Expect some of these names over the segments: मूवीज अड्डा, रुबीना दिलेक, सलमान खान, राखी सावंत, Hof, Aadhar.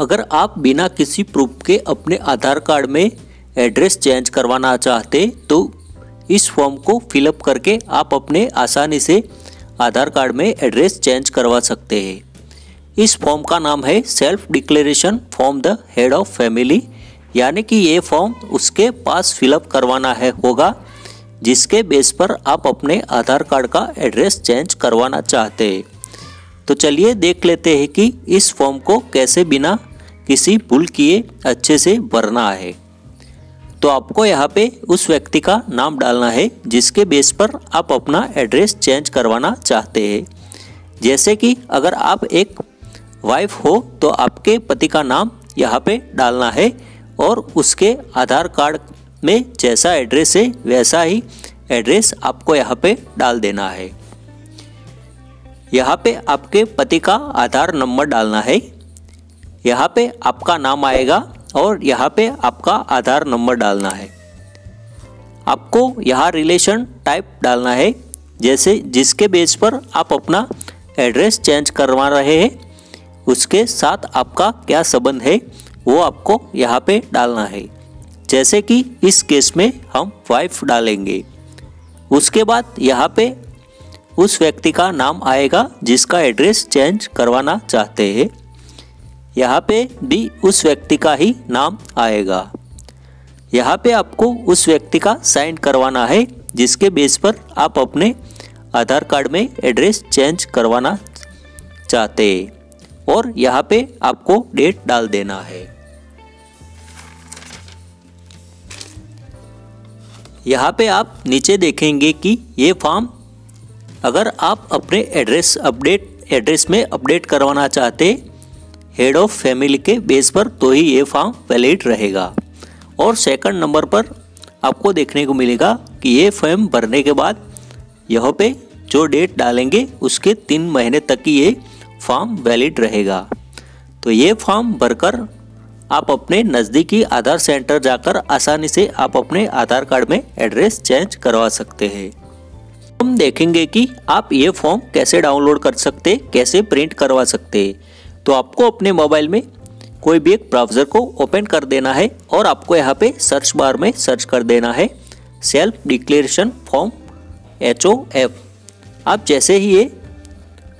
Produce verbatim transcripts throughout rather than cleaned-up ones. अगर आप बिना किसी प्रूफ के अपने आधार कार्ड में एड्रेस चेंज करवाना चाहते तो इस फॉर्म को फिलअप करके आप अपने आसानी से आधार कार्ड में एड्रेस चेंज करवा सकते हैं। इस फॉर्म का नाम है self declaration form the head of family, यानी कि ये फॉर्म उसके पास फिलअप करवाना है होगा जिसके बेस पर आप अपने आधार कार्ड का एड्रेस चेंज करवाना चाहते हैं। तो चलिए देख लेते हैं कि इस फॉर्म को कैसे बिना किसी भूल किए अच्छे से भरना है। तो आपको यहाँ पे उस व्यक्ति का नाम डालना है जिसके बेस पर आप अपना एड्रेस चेंज करवाना चाहते हैं। जैसे कि अगर आप एक वाइफ हो तो आपके पति का नाम यहाँ पे डालना है और उसके आधार कार्ड में जैसा एड्रेस है वैसा ही एड्रेस आपको यहाँ पे डाल देना है। यहाँ पे आपके पति का आधार नंबर डालना है, यहाँ पे आपका नाम आएगा और यहाँ पे आपका आधार नंबर डालना है। आपको यहाँ रिलेशन टाइप डालना है जैसे जिसके बेस पर आप अपना एड्रेस चेंज करवा रहे हैं उसके साथ आपका क्या संबंध है वो आपको यहाँ पे डालना है। जैसे कि इस केस में हम वाइफ डालेंगे। उसके बाद यहाँ पे उस व्यक्ति का नाम आएगा जिसका एड्रेस चेंज करवाना चाहते हैं, यहाँ पे भी उस व्यक्ति का ही नाम आएगा। यहाँ पे आपको उस व्यक्ति का साइन करवाना है जिसके बेस पर आप अपने आधार कार्ड में एड्रेस चेंज करवाना चाहते हैं और यहाँ पे आपको डेट डाल देना है। यहाँ पे आप नीचे देखेंगे कि ये फॉर्म अगर आप अपने एड्रेस अपडेट एड्रेस में अपडेट करवाना चाहते हैं हेड ऑफ फैमिली के बेस पर तो ही ये फॉर्म वैलिड रहेगा। और सेकंड नंबर पर आपको देखने को मिलेगा कि ये फॉर्म भरने के बाद यहाँ पे जो डेट डालेंगे उसके तीन महीने तक ही ये फॉर्म वैलिड रहेगा। तो ये फॉर्म भरकर आप अपने नज़दीकी आधार सेंटर जाकर आसानी से आप अपने आधार कार्ड में एड्रेस चेंज करवा सकते हैं। हम देखेंगे कि आप ये फॉर्म कैसे डाउनलोड कर सकते, कैसे प्रिंट करवा सकते। तो आपको अपने मोबाइल में कोई भी एक ब्राउज़र को ओपन कर देना है और आपको यहाँ पे सर्च बार में सर्च कर देना है self declaration form H O F. आप जैसे ही ये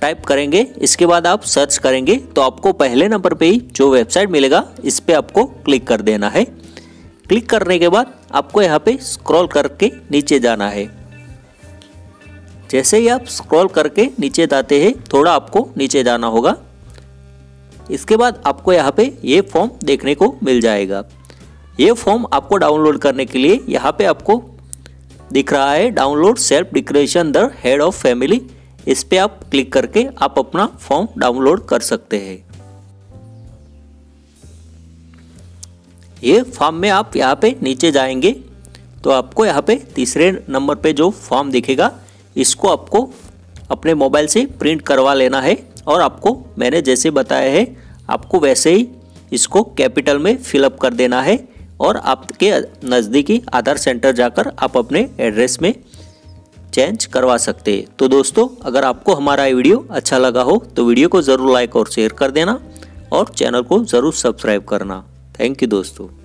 टाइप करेंगे इसके बाद आप सर्च करेंगे तो आपको पहले नंबर पे ही जो वेबसाइट मिलेगा इस पर आपको क्लिक कर देना है। क्लिक करने के बाद आपको यहाँ पे स्क्रॉल करके नीचे जाना है। जैसे ही आप स्क्रॉल करके नीचे जाते हैं थोड़ा आपको नीचे जाना होगा, इसके बाद आपको यहाँ पे ये फॉर्म देखने को मिल जाएगा। ये फॉर्म आपको डाउनलोड करने के लिए यहाँ पे आपको दिख रहा है download self declaration the head of family, इस पर आप क्लिक करके आप अपना फॉर्म डाउनलोड कर सकते हैं। ये फॉर्म में आप यहाँ पे नीचे जाएंगे तो आपको यहाँ पे तीसरे नंबर पे जो फॉर्म दिखेगा इसको आपको अपने मोबाइल से प्रिंट करवा लेना है और आपको मैंने जैसे बताया है आपको वैसे ही इसको कैपिटल में फिलअप कर देना है और आपके नज़दीकी आधार सेंटर जाकर आप अपने एड्रेस में चेंज करवा सकते हैं। तो दोस्तों अगर आपको हमारा वीडियो अच्छा लगा हो तो वीडियो को ज़रूर लाइक और शेयर कर देना और चैनल को ज़रूर सब्सक्राइब करना। थैंक यू दोस्तों।